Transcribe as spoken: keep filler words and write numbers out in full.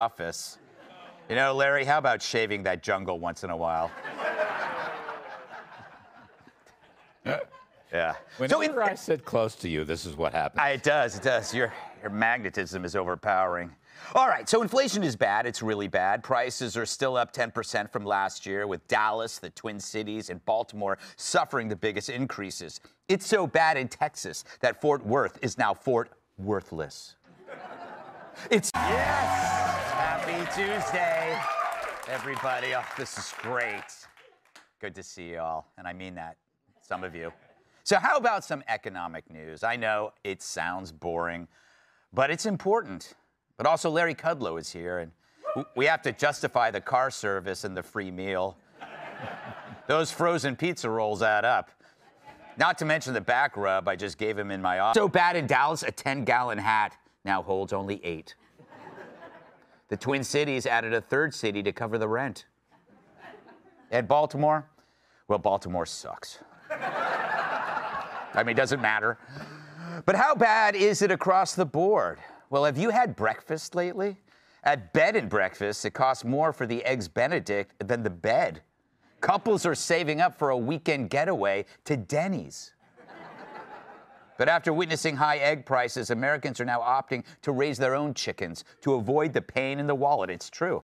office. You know, Larry, how about shaving that jungle once in a while? Yeah. Whenever so in, I sit close to you, this is what happens. It does, it does. Your, your magnetism is overpowering. All right, so inflation is bad. It's really bad. Prices are still up ten percent from last year, with Dallas, the Twin Cities, and Baltimore suffering the biggest increases. It's so bad in Texas that Fort Worth is now Fort Worthless. It's... Yes! Happy Tuesday, everybody. Oh, this is great. Good to see you all, and I mean that, some of you. So how about some economic news? I know it sounds boring, but it's important. But also Larry Kudlow is here, and we have to justify the car service and the free meal. Those frozen pizza rolls add up. Not to mention the back rub I just gave him in my office. So bad in Dallas, a ten-gallon hat now holds only eight. The Twin Cities added a third city to cover the rent. And Baltimore? Well, Baltimore sucks. I mean, it doesn't matter. But how bad is it across the board? Well, have you had breakfast lately? At bed and breakfast, it costs more for the Eggs Benedict than the bed. Couples are saving up for a weekend getaway to Denny's. But after witnessing high egg prices, Americans are now opting to raise their own chickens to avoid the pain in the wallet. It's true.